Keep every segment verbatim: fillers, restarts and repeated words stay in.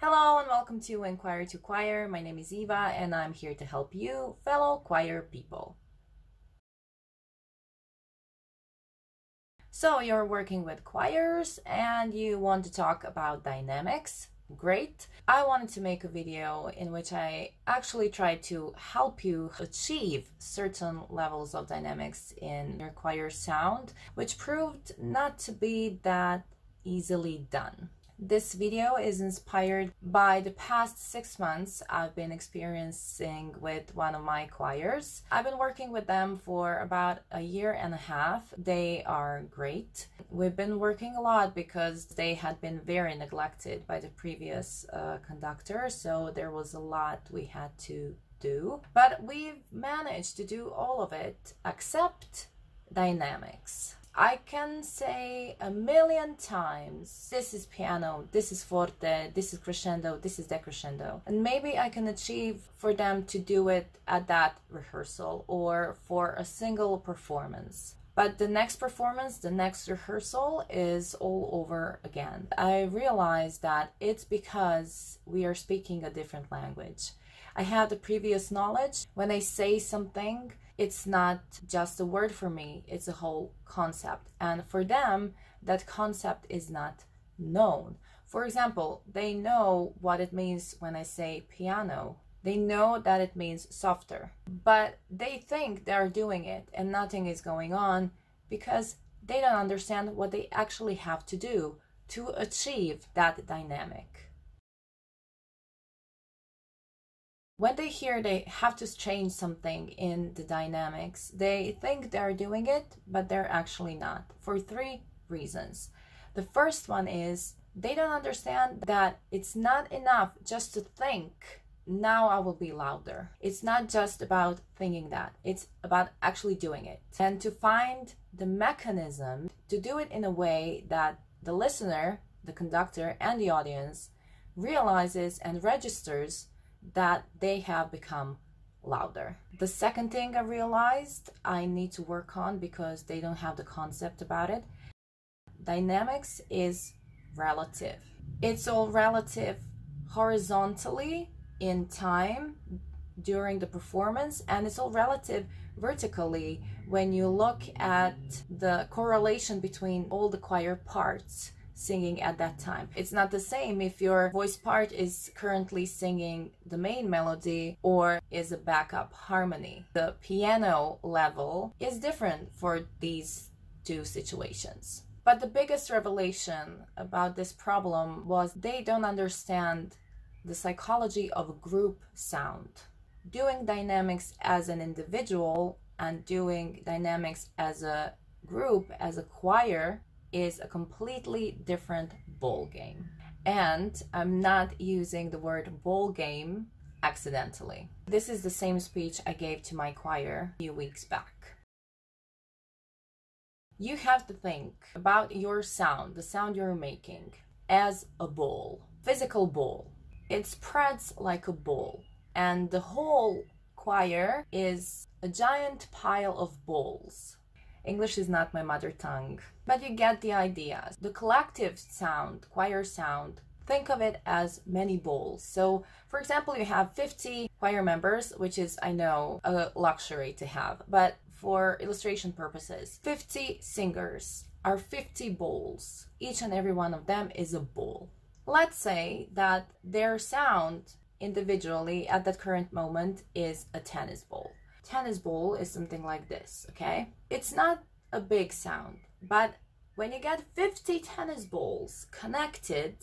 Hello and welcome to Enquire two Choir. My name is Eva and I'm here to help you, fellow choir people. So you're working with choirs and you want to talk about dynamics. Great. I wanted to make a video in which I actually try to help you achieve certain levels of dynamics in your choir sound, which proved not to be that easily done. This video is inspired by the past six months I've been experiencing with one of my choirs. I've been working with them for about a year and a half. They are great. We've been working a lot because they had been very neglected by the previous uh, conductor, so there was a lot we had to do. But we've managed to do all of it except dynamics. I can say a million times, this is piano, this is forte, this is crescendo, this is decrescendo. And maybe I can achieve for them to do it at that rehearsal or for a single performance. But the next performance, the next rehearsal is all over again. I realized that it's because we are speaking a different language. I have the previous knowledge. When I say something, it's not just a word for me, it's a whole concept. And for them, that concept is not known. For example, they know what it means when I say piano. They know that it means softer, but they think they're doing it and nothing is going on because they don't understand what they actually have to do to achieve that dynamic. When they hear they have to change something in the dynamics, they think they're doing it, but they're actually not, for three reasons. The first one is they don't understand that it's not enough just to think, now I will be louder. It's not just about thinking that, it's about actually doing it. And to find the mechanism to do it in a way that the listener, the conductor, and the audience realizes and registers that they have become louder. The second thing I realized I need to work on because they don't have the concept about it. Dynamics is relative. It's all relative horizontally in time during the performance, and it's all relative vertically when you look at the correlation between all the choir parts singing at that time. It's not the same if your voice part is currently singing the main melody or is a backup harmony. The piano level is different for these two situations. But the biggest revelation about this problem was they don't understand the psychology of group sound. Doing dynamics as an individual and doing dynamics as a group, as a choir, is a completely different ball game. And I'm not using the word ball game accidentally. This is the same speech I gave to my choir a few weeks back. You have to think about your sound, the sound you're making, as a ball, physical ball. It spreads like a ball, and the whole choir is a giant pile of balls. English is not my mother tongue, but you get the idea. The collective sound, choir sound, think of it as many balls. So, for example, you have fifty choir members, which is, I know, a luxury to have, but for illustration purposes, fifty singers are fifty balls. Each and every one of them is a ball. Let's say that their sound individually at that current moment is a tennis ball. Tennis ball is something like this, okay? It's not a big sound, but when you get fifty tennis balls connected,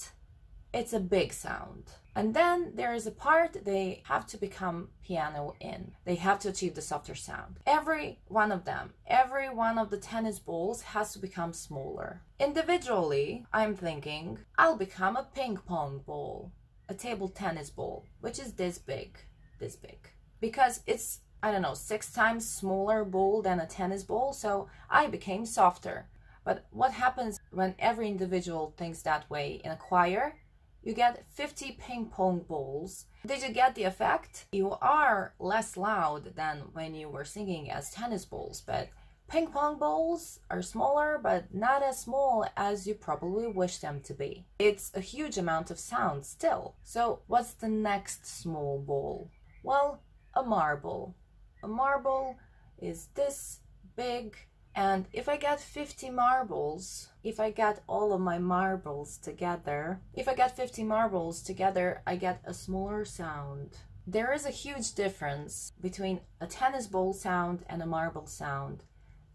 it's a big sound. And then there is a part they have to become piano in. They have to achieve the softer sound. Every one of them, every one of the tennis balls has to become smaller. Individually, I'm thinking, I'll become a ping pong ball, a table tennis ball, which is this big, this big, because it's, I don't know, six times smaller ball than a tennis ball, so I became softer. But what happens when every individual thinks that way in a choir? You get fifty ping pong balls. Did you get the effect? You are less loud than when you were singing as tennis balls, but Ping pong balls are smaller, but not as small as you probably wish them to be. It's a huge amount of sound still. So what's the next small ball? Well, a marble. A marble is this big, and if I get fifty marbles, if I get all of my marbles together, if I get fifty marbles together, I get a smaller sound. There is a huge difference between a tennis ball sound and a marble sound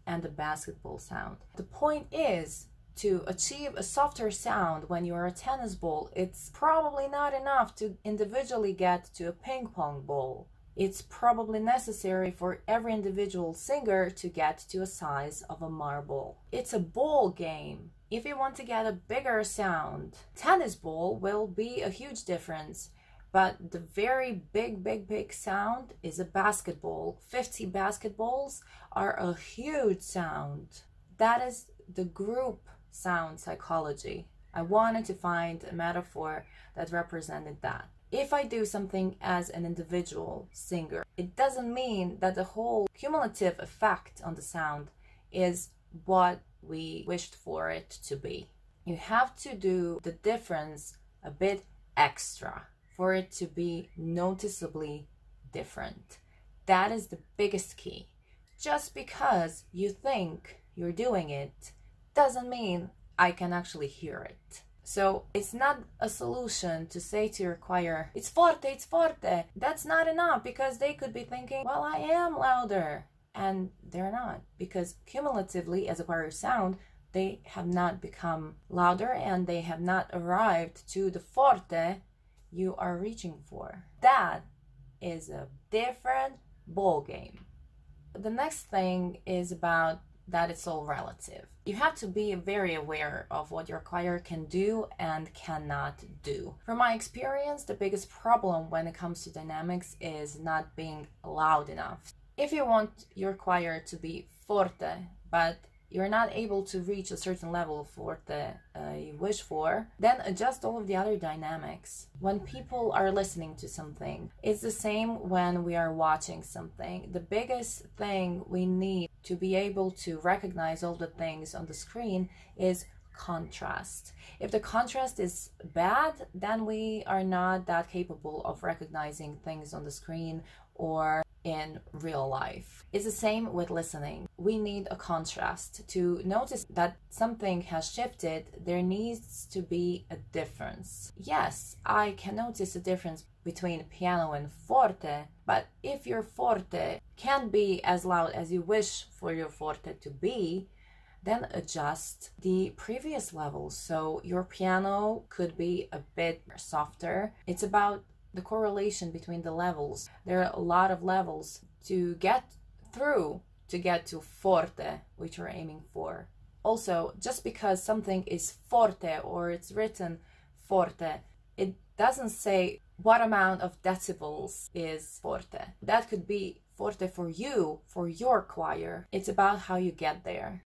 and a basketball sound. The point is, to achieve a softer sound when you are a tennis ball, it's probably not enough to individually get to a ping pong ball. It's probably necessary for every individual singer to get to a size of a marble. It's a ball game. If you want to get a bigger sound, tennis ball will be a huge difference. But the very big, big, big sound is a basketball. fifty basketballs are a huge sound. That is the group sound psychology. I wanted to find a metaphor that represented that. If I do something as an individual singer, it doesn't mean that the whole cumulative effect on the sound is what we wished for it to be. You have to do the difference a bit extra for it to be noticeably different. That is the biggest key. Just because you think you're doing it doesn't mean I can actually hear it. So it's not a solution to say to your choir, it's forte, it's forte. That's not enough, because they could be thinking, well, I am louder. And they're not, because cumulatively as a choir sound, they have not become louder and they have not arrived to the forte you are reaching for. That is a different ball game. The next thing is about that it's all relative. You have to be very aware of what your choir can do and cannot do. From my experience, the biggest problem when it comes to dynamics is not being loud enough. If you want your choir to be forte, but you're not able to reach a certain level of forte uh, you wish for, then adjust all of the other dynamics. When people are listening to something, it's the same when we are watching something. The biggest thing we need to be able to recognize all the things on the screen is contrast. If the contrast is bad, then we are not that capable of recognizing things on the screen or in real life. It's the same with listening. We need a contrast. To notice that something has shifted, there needs to be a difference. Yes, I can notice a difference between piano and forte, but if your forte can't be as loud as you wish for your forte to be, then adjust the previous level. So your piano could be a bit softer. It's about the correlation between the levels. There are a lot of levels to get through to get to forte, which we're aiming for. Also, just because something is forte or it's written forte, it doesn't say what amount of decibels is forte. That could be forte for you, for your choir. It's about how you get there.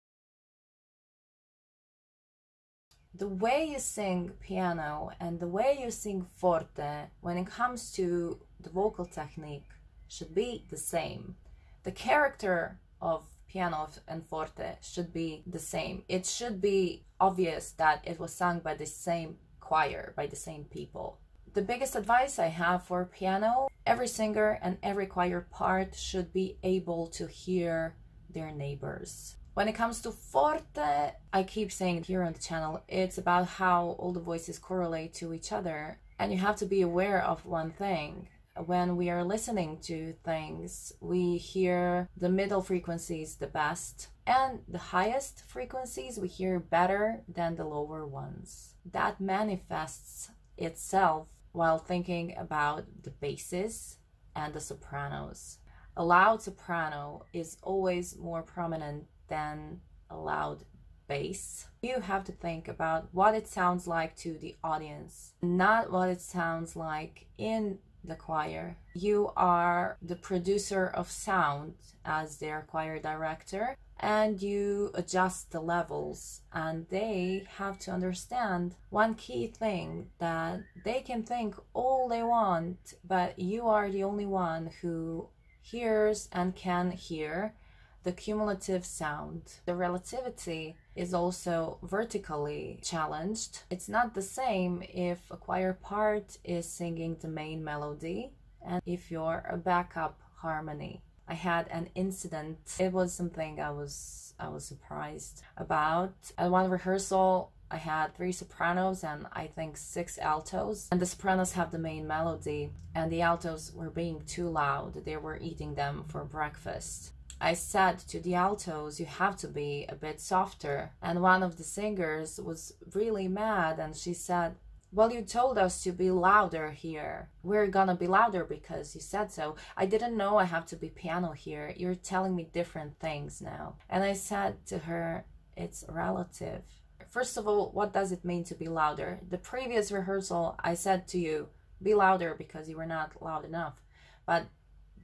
The way you sing piano and the way you sing forte when it comes to the vocal technique should be the same. The character of piano and forte should be the same. It should be obvious that it was sung by the same choir, by the same people. The biggest advice I have for piano, every singer and every choir part should be able to hear their neighbors. When it comes to forte, I keep saying here on the channel, it's about how all the voices correlate to each other. And you have to be aware of one thing. When we are listening to things, we hear the middle frequencies the best, and the highest frequencies we hear better than the lower ones. That manifests itself while thinking about the basses and the sopranos. A loud soprano is always more prominent than a loud bass. You have to think about what it sounds like to the audience, not what it sounds like in the choir. You are the producer of sound as their choir director, and you adjust the levels, and they have to understand one key thing, that they can think all they want, but you are the only one who hears and can hear the cumulative sound. The relativity is also vertically challenged. It's not the same if a choir part is singing the main melody and if you're a backup harmony. I had an incident. It was something I was I was surprised about. At one rehearsal, I had three sopranos and I think six altos, and the sopranos have the main melody and the altos were being too loud. They were eating them for breakfast. I said to the altos, you have to be a bit softer, and one of the singers was really mad and she said, well, you told us to be louder here. We're gonna be louder because you said so. I didn't know I have to be piano here. You're telling me different things now. And I said to her, it's relative. First of all, what does it mean to be louder? The previous rehearsal, I said to you, be louder because you were not loud enough. But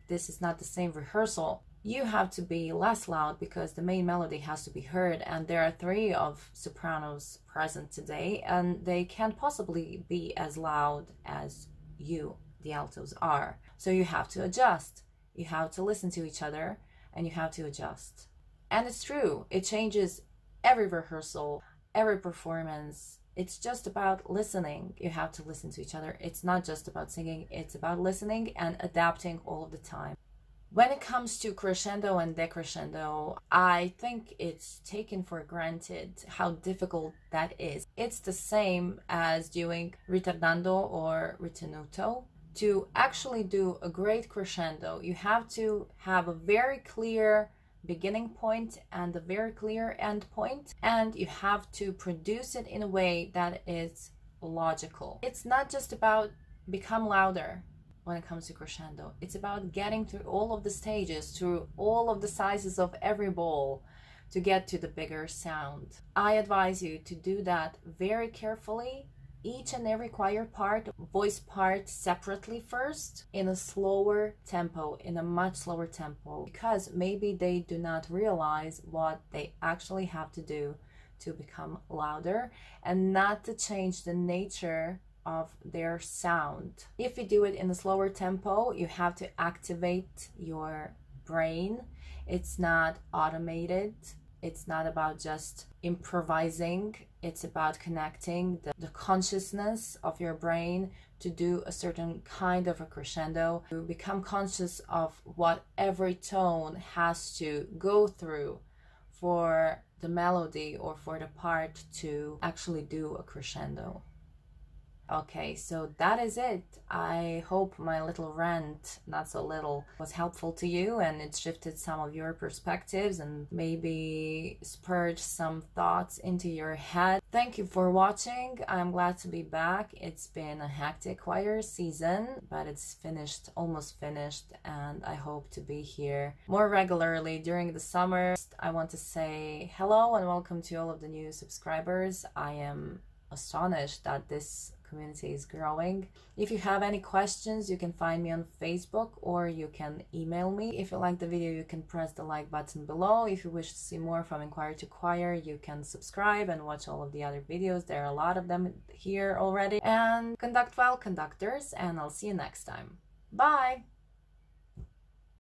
this is not the same rehearsal. You have to be less loud because the main melody has to be heard, and there are three of sopranos present today and they can't possibly be as loud as you, the altos, are. So you have to adjust. You have to listen to each other and you have to adjust. And it's true, it changes every rehearsal, every performance. It's just about listening. You have to listen to each other. It's not just about singing, it's about listening and adapting all of the time. When it comes to crescendo and decrescendo, I think it's taken for granted how difficult that is. It's the same as doing ritardando or ritenuto. To actually do a great crescendo, you have to have a very clear beginning point and a very clear end point, and you have to produce it in a way that is logical. It's not just about become louder. When it comes to crescendo, it's about getting through all of the stages, through all of the sizes of every bowl to get to the bigger sound. I advise you to do that very carefully, each and every choir part, voice part separately first, in a slower tempo, in a much slower tempo, because maybe they do not realize what they actually have to do to become louder and not to change the nature of their sound. If you do it in a slower tempo, you have to activate your brain. It's not automated. It's not about just improvising. It's about connecting the, the consciousness of your brain to do a certain kind of a crescendo. You become conscious of what every tone has to go through for the melody or for the part to actually do a crescendo. Okay, so that is it. I hope my little rant, not so little, was helpful to you and it shifted some of your perspectives and maybe spurred some thoughts into your head. Thank you for watching. I'm glad to be back. It's been a hectic choir season, but it's finished, almost finished, and I hope to be here more regularly during the summer. I want to say hello and welcome to all of the new subscribers. I am astonished that this community is growing. If you have any questions, you can find me on Facebook or you can email me. If you like the video, you can press the like button below. If you wish to see more from Enquire to Choir, you can subscribe and watch all of the other videos. There are a lot of them here already. And conduct well, conductors, and I'll see you next time. Bye!